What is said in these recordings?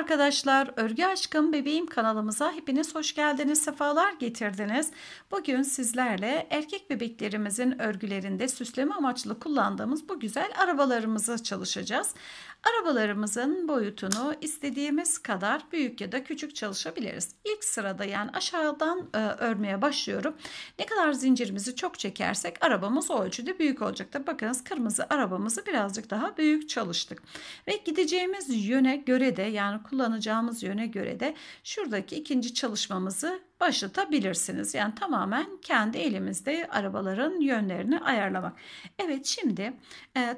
arkadaşlar, Örgü Aşkım Bebeğim kanalımıza hepiniz hoş geldiniz, sefalar getirdiniz. Bugün sizlerle erkek bebeklerimizin örgülerinde süsleme amaçlı kullandığımız bu güzel arabalarımızı çalışacağız. Arabalarımızın boyutunu istediğimiz kadar büyük ya da küçük çalışabiliriz. İlk sırada, yani aşağıdan örmeye başlıyorum. Ne kadar zincirimizi çok çekersek arabamız o ölçüde büyük olacaktır. Bakınız, kırmızı arabamızı birazcık daha büyük çalıştık. Ve gideceğimiz yöne göre de, yani kullanacağımız yöne göre de şuradaki ikinci çalışmamızı başlatabilirsiniz. Yani tamamen kendi elimizde arabaların yönlerini ayarlamak. Evet, şimdi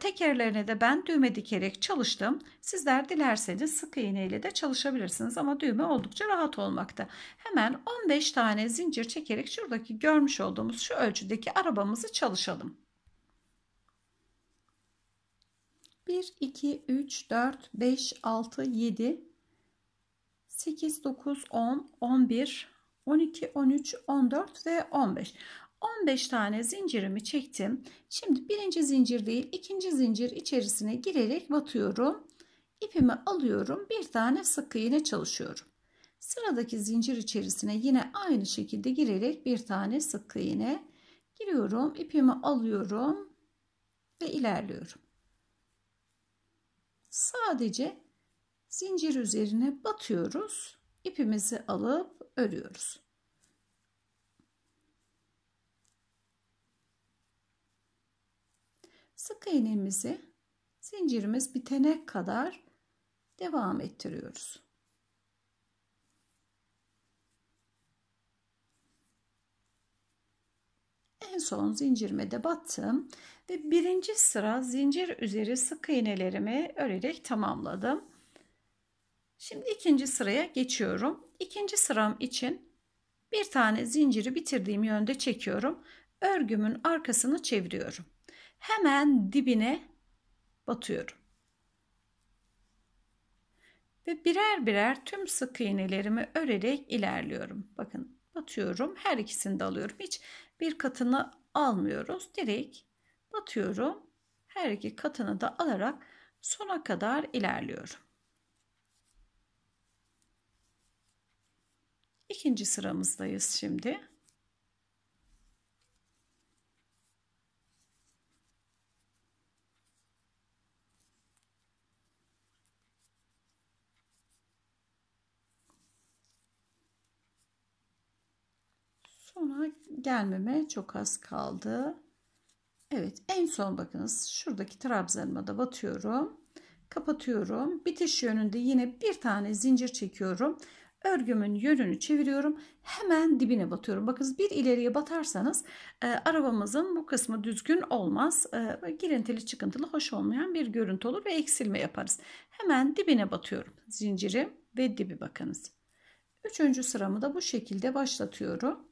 tekerlerine de ben düğme dikerek çalıştım. Sizler dilerseniz sık iğne ile de çalışabilirsiniz ama düğme oldukça rahat olmakta. Hemen 15 tane zincir çekerek şuradaki görmüş olduğumuz şu ölçüdeki arabamızı çalışalım. 1, 2, 3, 4, 5, 6, 7, 8, 9, 10, 11, 12, 13, 14 ve 15. 15 tane zincirimi çektim. Şimdi birinci zincir değil, ikinci zincir içerisine girerek batıyorum. İpimi alıyorum. Bir tane sık iğne çalışıyorum. Sıradaki zincir içerisine yine aynı şekilde girerek bir tane sık iğne giriyorum. İpimi alıyorum ve ilerliyorum. Sadece zincir üzerine batıyoruz. İpimizi alıp örüyoruz. Sık iğnemizi zincirimiz bitene kadar devam ettiriyoruz. En son zincirime de battım ve birinci sıra zincir üzeri sık iğnelerimi örerek tamamladım. Şimdi ikinci sıraya geçiyorum. İkinci sıram için bir tane zinciri bitirdiğim yönde çekiyorum. Örgümün arkasını çeviriyorum. Hemen dibine batıyorum. Ve birer birer tüm sık iğnelerimi örerek ilerliyorum. Bakın, batıyorum. Her ikisini de alıyorum. Hiç bir katını almıyoruz. Direkt batıyorum. Her iki katını da alarak sona kadar ilerliyorum. İkinci sıramızdayız şimdi. Sona gelmeme çok az kaldı. Evet, en son bakınız şuradaki trabzanıma da batıyorum. Kapatıyorum. Bitiş yönünde yine bir tane zincir çekiyorum. Örgümün yönünü çeviriyorum. Hemen dibine batıyorum. Bakınız, bir ileriye batarsanız arabamızın bu kısmı düzgün olmaz. Girintili çıkıntılı, hoş olmayan bir görüntü olur ve eksilme yaparız. Hemen dibine batıyorum. Zincirim ve dibi bakınız. Üçüncü sıramı da bu şekilde başlatıyorum.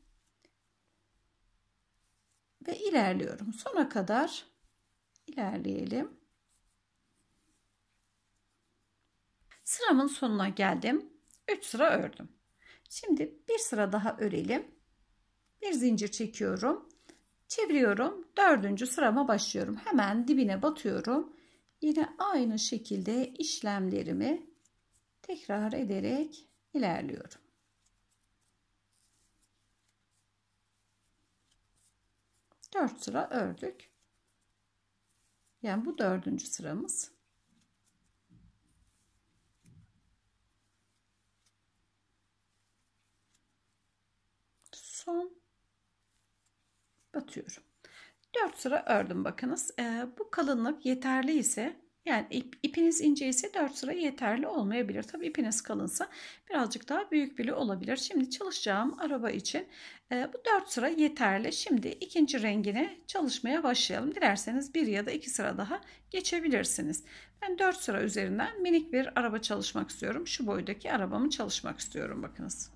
Ve ilerliyorum. Sona kadar ilerleyelim. Sıramın sonuna geldim. 3 sıra ördüm. Şimdi bir sıra daha örelim. Bir zincir çekiyorum. Çeviriyorum. 4. sırama başlıyorum. Hemen dibine batıyorum. Yine aynı şekilde işlemlerimi tekrar ederek ilerliyorum. Dört sıra ördük. Yani bu 4. sıramız. Son batıyorum. 4 sıra ördüm bakınız. Bu kalınlık yeterli ise, yani ipiniz ince ise 4 sıra yeterli olmayabilir. Tabii ipiniz kalınsa birazcık daha büyük bile olabilir. Şimdi çalışacağım araba için bu 4 sıra yeterli. Şimdi ikinci rengine çalışmaya başlayalım. Dilerseniz bir ya da iki sıra daha geçebilirsiniz. Ben 4 sıra üzerinden minik bir araba çalışmak istiyorum. Şu boydaki arabamı çalışmak istiyorum bakınız.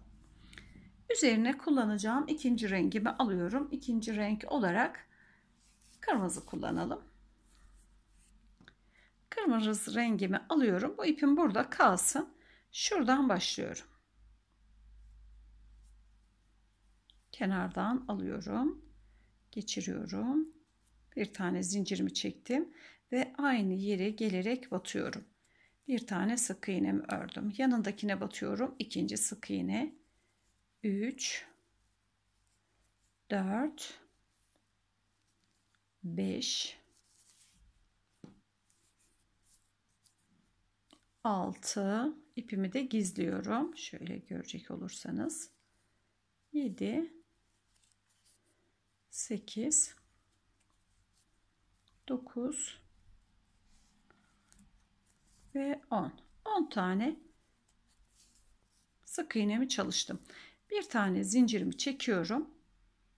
Üzerine kullanacağım ikinci rengimi alıyorum. İkinci renk olarak kırmızı kullanalım. Kırmızı rengimi alıyorum. Bu ipim burada kalsın. Şuradan başlıyorum. Kenardan alıyorum. Geçiriyorum. Bir tane zincirimi çektim. Ve aynı yere gelerek batıyorum. Bir tane sık iğnemi ördüm. Yanındakine batıyorum. İkinci sık iğne. 3, 4, 5, 6. İpimi de gizliyorum. Şöyle görecek olursanız. 7, 8, 9 ve 10 tane sık iğnemi çalıştım. Bir tane zincirimi çekiyorum,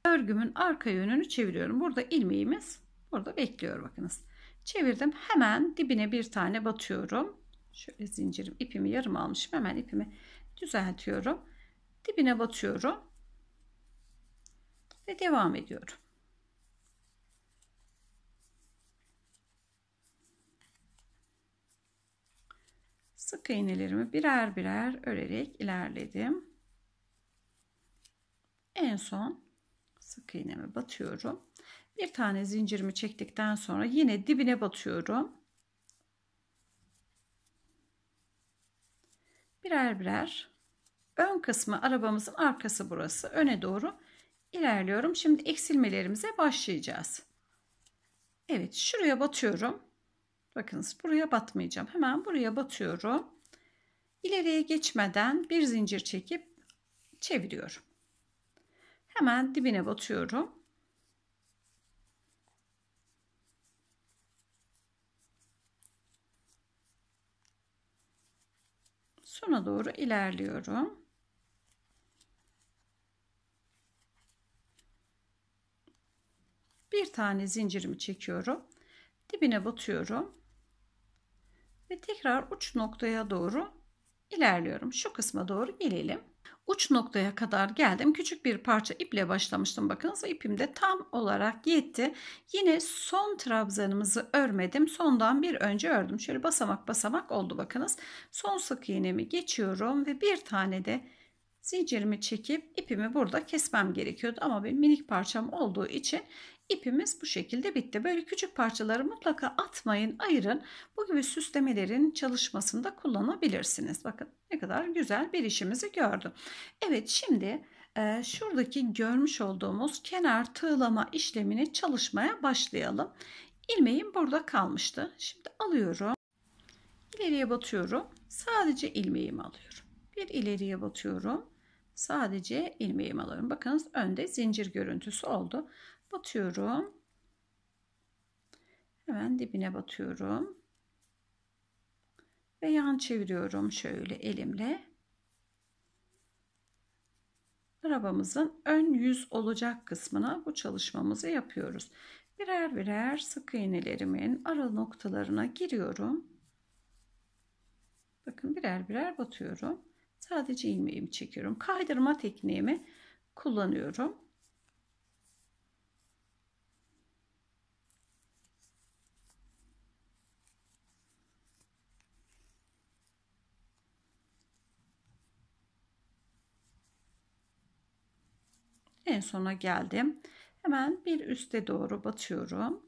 örgümün arka yönünü çeviriyorum. Burada ilmeğimiz burada bekliyor, bakınız. Çevirdim, hemen dibine bir tane batıyorum. Şöyle zincirim, ipimi yarım almışım, hemen ipimi düzeltiyorum, dibine batıyorum ve devam ediyorum. Sık iğnelerimi birer birer örerek ilerledim. En son sık iğneme batıyorum. Bir tane zincirimi çektikten sonra yine dibine batıyorum. Birer birer ön kısmı, arabamızın arkası burası, öne doğru ilerliyorum. Şimdi eksilmelerimize başlayacağız. Evet, şuraya batıyorum. Bakınız, buraya batmayacağım. Hemen buraya batıyorum. İleriye geçmeden bir zincir çekip çeviriyorum. Hemen dibine batıyorum. Sona doğru ilerliyorum. Bir tane zincirimi çekiyorum. Dibine batıyorum. Ve tekrar uç noktaya doğru ilerliyorum. Şu kısma doğru gelelim. Uç noktaya kadar geldim. Küçük bir parça iple başlamıştım. Bakınız, ipim de tam olarak yetti. Yine son trabzanımızı örmedim. Sondan bir önce ördüm. Şöyle basamak basamak oldu bakınız. Son sık iğnemi geçiyorum ve bir tane de zincirimi çekip ipimi burada kesmem gerekiyordu. Ama benim minik parçam olduğu için İpimiz bu şekilde bitti. Böyle küçük parçaları mutlaka atmayın, ayırın. Bu gibi süslemelerin çalışmasında kullanabilirsiniz. Bakın ne kadar güzel bir işimizi gördüm. Evet, şimdi şuradaki görmüş olduğumuz kenar tığlama işlemini çalışmaya başlayalım. İlmeğim burada kalmıştı. Şimdi alıyorum. İleriye batıyorum. Sadece ilmeğimi alıyorum. Bir ileriye batıyorum. Sadece ilmeğimi alıyorum. Bakınız, önde zincir görüntüsü oldu. Batıyorum. Hemen dibine batıyorum. Ve yan çeviriyorum şöyle elimle. Arabamızın ön yüz olacak kısmına bu çalışmamızı yapıyoruz. Birer birer sık iğnelerimin ara noktalarına giriyorum. Bakın, birer birer batıyorum. Sadece ilmeğimi çekiyorum. Kaydırma tekniğimi kullanıyorum. En sona geldim. Hemen bir üste doğru batıyorum.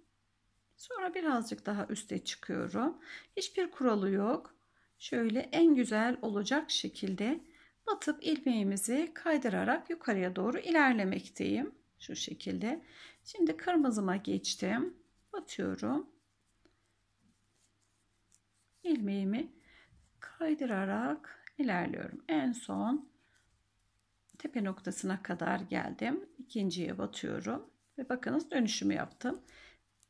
Sonra birazcık daha üste çıkıyorum. Hiçbir kuralı yok. Şöyle en güzel olacak şekilde batıp ilmeğimizi kaydırarak yukarıya doğru ilerlemekteyim. Şu şekilde. Şimdi kırmızıma geçtim. Batıyorum. İlmeğimi kaydırarak ilerliyorum. En son tepe noktasına kadar geldim. İkinciye batıyorum ve bakınız dönüşümü yaptım.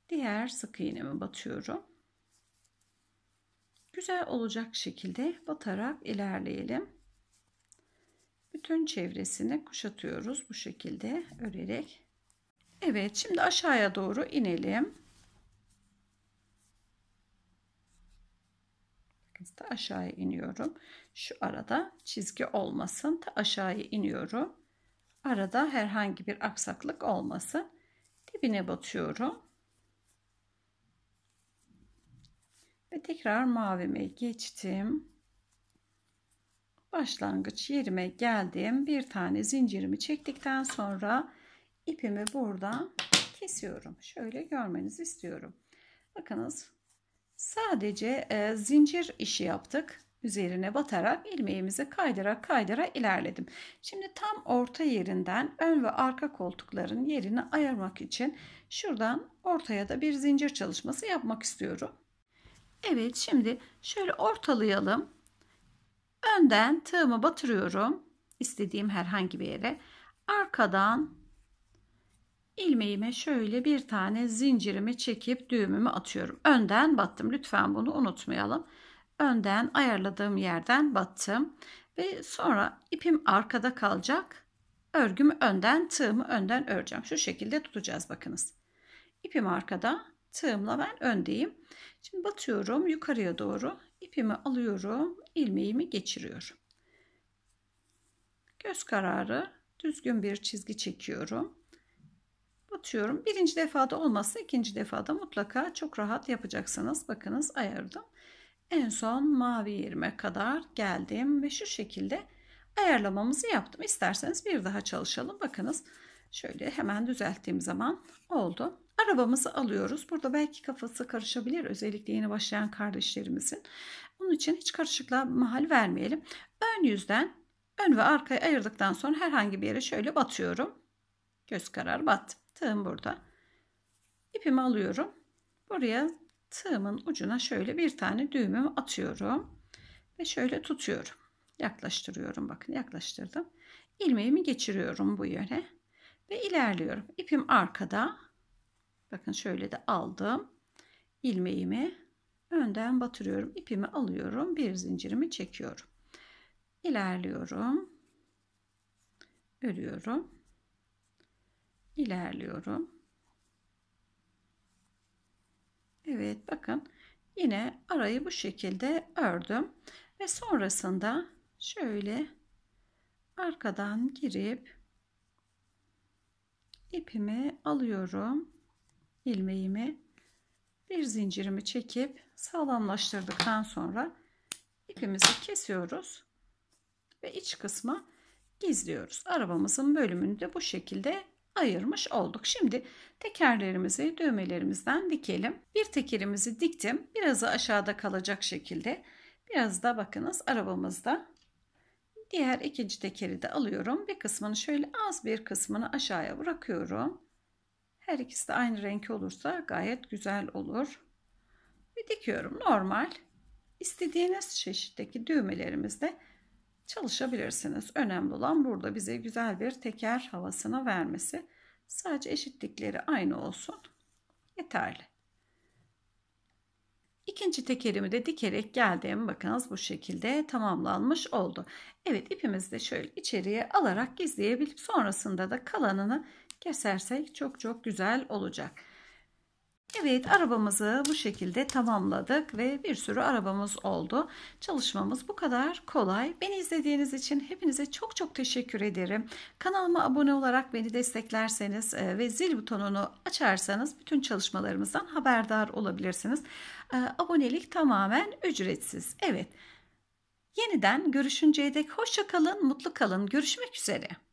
Diğer sık iğnemi batıyorum. Güzel olacak şekilde batarak ilerleyelim. Bütün çevresini kuşatıyoruz bu şekilde örerek. Evet, şimdi aşağıya doğru inelim. Aşağıya iniyorum. Şu arada çizgi olmasın. Ta aşağıya iniyorum. Arada herhangi bir aksaklık olmasın. Dibine batıyorum. Ve tekrar mavime geçtim. Başlangıç yerime geldim. Bir tane zincirimi çektikten sonra ipimi buradan kesiyorum. Şöyle görmenizi istiyorum. Bakınız, Sadece zincir işi yaptık. Üzerine batarak ilmeğimizi kaydıra ilerledim. Şimdi tam orta yerinden ön ve arka koltukların yerini ayırmak için şuradan ortaya da bir zincir çalışması yapmak istiyorum. Evet, şimdi şöyle ortalayalım. Önden tığımı batırıyorum istediğim herhangi bir yere. Arkadan ilmeğime şöyle bir tane zincirimi çekip düğümümü atıyorum. Önden battım. Lütfen bunu unutmayalım. Önden ayarladığım yerden battım ve sonra ipim arkada kalacak. Örgümü önden, tığımı önden öreceğim. Şu şekilde tutacağız, bakınız. İpim arkada, tığımla ben öndeyim. Şimdi batıyorum yukarıya doğru. İpimi alıyorum, ilmeğimi geçiriyorum. Göz kararı düzgün bir çizgi çekiyorum. Batıyorum. Birinci defada olmazsa ikinci defada mutlaka çok rahat yapacaksınız. Bakınız, ayırdım. En son mavi yerime kadar geldim ve şu şekilde ayarlamamızı yaptım. İsterseniz bir daha çalışalım. Bakınız, şöyle hemen düzelttiğim zaman oldu. Arabamızı alıyoruz. Burada belki kafası karışabilir, özellikle yeni başlayan kardeşlerimizin. Bunun için hiç karışıklığa mahal vermeyelim. Ön yüzden, ön ve arkayı ayırdıktan sonra herhangi bir yere şöyle batıyorum. Göz kararı battım. Tığım burada. İpimi alıyorum. Buraya tığımın ucuna şöyle bir tane düğümümü atıyorum ve şöyle tutuyorum, yaklaştırıyorum. Bakın, yaklaştırdım, ilmeğimi geçiriyorum bu yöne ve ilerliyorum. İpim arkada, bakın şöyle de aldım, ilmeğimi önden batırıyorum, ipimi alıyorum, bir zincirimi çekiyorum, ilerliyorum, örüyorum, ilerliyorum. Evet, bakın yine arayı bu şekilde ördüm ve sonrasında şöyle arkadan girip ipimi alıyorum, ilmeğimi, bir zincirimi çekip sağlamlaştırdıktan sonra ipimizi kesiyoruz ve iç kısma gizliyoruz. Arabamızın bölümünü de bu şekilde ayırmış olduk. Şimdi tekerlerimizi düğmelerimizden dikelim. Bir tekerimizi diktim. Birazı aşağıda kalacak şekilde. Biraz da bakınız arabamızda. Diğer ikinci tekeri de alıyorum. Bir kısmını şöyle, az bir kısmını aşağıya bırakıyorum. Her ikisi de aynı renk olursa gayet güzel olur. Ve dikiyorum. Normal istediğiniz çeşitteki düğmelerimizde çalışabilirsiniz. Önemli olan burada bize güzel bir teker havasına vermesi. Sadece eşitlikleri aynı olsun. Yeterli. İkinci tekerimi de dikerek geldim. Bakınız bu şekilde tamamlanmış oldu. Evet, ipimizi de şöyle içeriye alarak gizleyebilip sonrasında da kalanını kesersek çok güzel olacak. Evet, arabamızı bu şekilde tamamladık ve bir sürü arabamız oldu. Çalışmamız bu kadar kolay. Beni izlediğiniz için hepinize çok teşekkür ederim. Kanalıma abone olarak beni desteklerseniz ve zil butonunu açarsanız bütün çalışmalarımızdan haberdar olabilirsiniz. Abonelik tamamen ücretsiz. Evet, yeniden görüşünceye dek hoşça kalın, mutlu kalın. Görüşmek üzere.